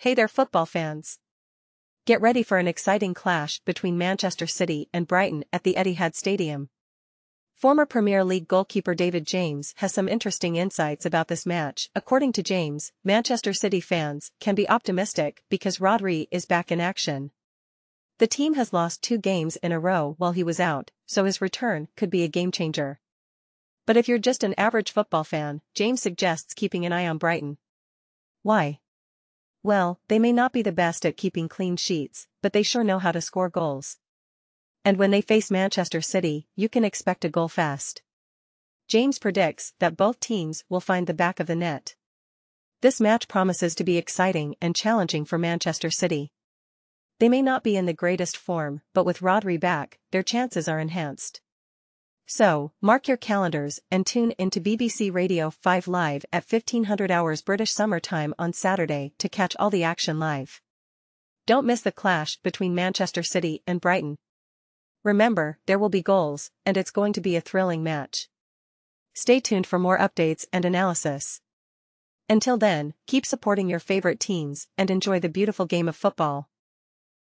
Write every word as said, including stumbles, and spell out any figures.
Hey there football fans! Get ready for an exciting clash between Manchester City and Brighton at the Etihad Stadium. Former Premier League goalkeeper David James has some interesting insights about this match. According to James, Manchester City fans can be optimistic because Rodri is back in action. The team has lost two games in a row while he was out, so his return could be a game-changer. But if you're just an average football fan, James suggests keeping an eye on Brighton. Why? Well, they may not be the best at keeping clean sheets, but they sure know how to score goals. And when they face Manchester City, you can expect a goal fast. James predicts that both teams will find the back of the net. This match promises to be exciting and challenging for Manchester City. They may not be in the greatest form, but with Rodri back, their chances are enhanced. So, mark your calendars and tune into B B C Radio five Live at fifteen hundred hours British Summer Time on Saturday to catch all the action live. Don't miss the clash between Manchester City and Brighton. Remember, there will be goals, and it's going to be a thrilling match. Stay tuned for more updates and analysis. Until then, keep supporting your favorite teams and enjoy the beautiful game of football.